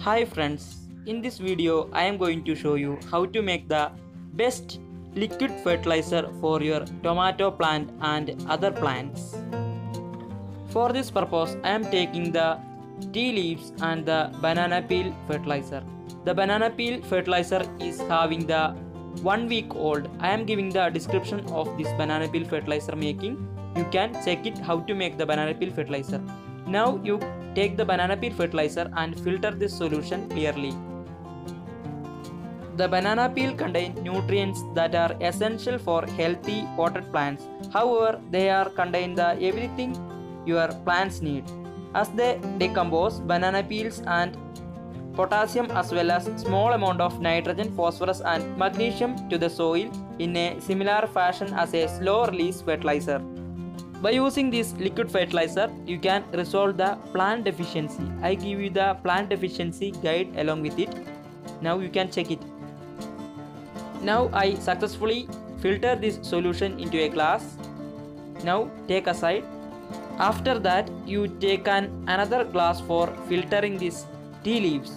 Hi friends, in this video I am going to show you how to make the best liquid fertilizer for your tomato plant and other plants. For this purpose I am taking the tea leaves and the banana peel fertilizer. The banana peel fertilizer is having the 1 week old. I am giving the description of this banana peel fertilizer making. You can check it how to make the banana peel fertilizer. Now you take the banana peel fertilizer and filter this solution clearly. The banana peel contains nutrients that are essential for healthy potted plants. However, they are contain the everything your plants need. As they decompose, banana peels and potassium as well as small amount of nitrogen, phosphorus and magnesium to the soil in a similar fashion as a slow release fertilizer. By using this liquid fertilizer, you can resolve the plant deficiency. I give you the plant deficiency guide along with it. Now you can check it. Now I successfully filter this solution into a glass. Now take aside. After that, you take another glass for filtering these tea leaves.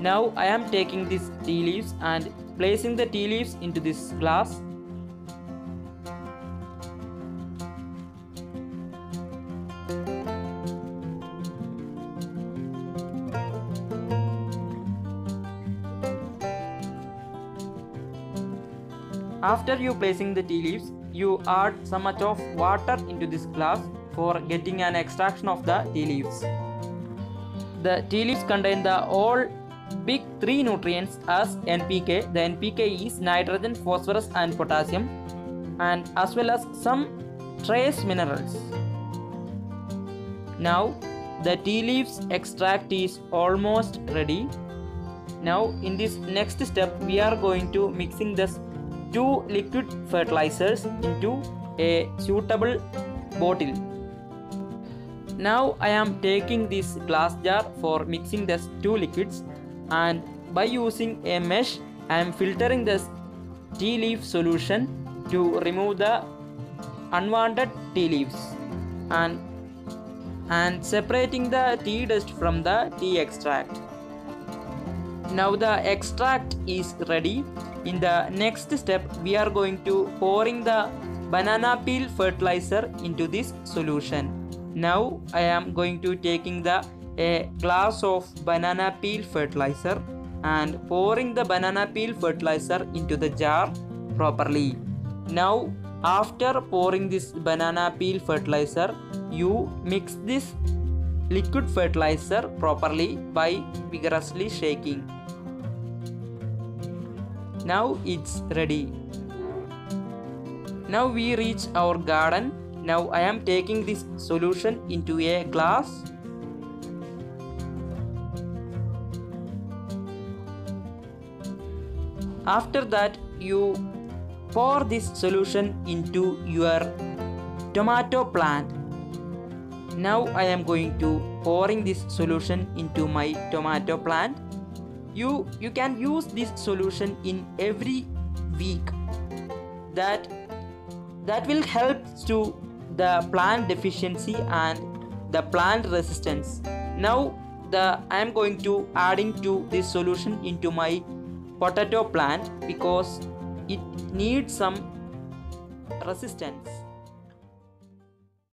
Now I am taking these tea leaves and placing the tea leaves into this glass. After you placing the tea leaves, you add so much of water into this glass for getting an extraction of the tea leaves. The tea leaves contain the all big three nutrients as NPK. The NPK is nitrogen, phosphorus and potassium, and as well as some trace minerals. Now the tea leaves extract is almost ready. Now in this next step we are going to mixing this two liquid fertilizers into a suitable bottle. Now I am taking this glass jar for mixing these two liquids, and by using a mesh I am filtering this tea leaf solution to remove the unwanted tea leaves and separating the tea dust from the tea extract. Now the extract is ready. In the next step we are going to pouring the banana peel fertilizer into this solution. Now I am going to taking a glass of banana peel fertilizer and pouring the banana peel fertilizer into the jar properly. Now after pouring this banana peel fertilizer, you mix this liquid fertilizer properly by vigorously shaking. Now it's ready. Now we reach our garden. Now I am taking this solution into a glass. After that, you pour this solution into your tomato plant. Now I am going to pouring this solution into my tomato plant. You can use this solution in every week. That will help to the plant deficiency and the plant resistance. Now I am going to adding to this solution into my potato plant because it needs some resistance.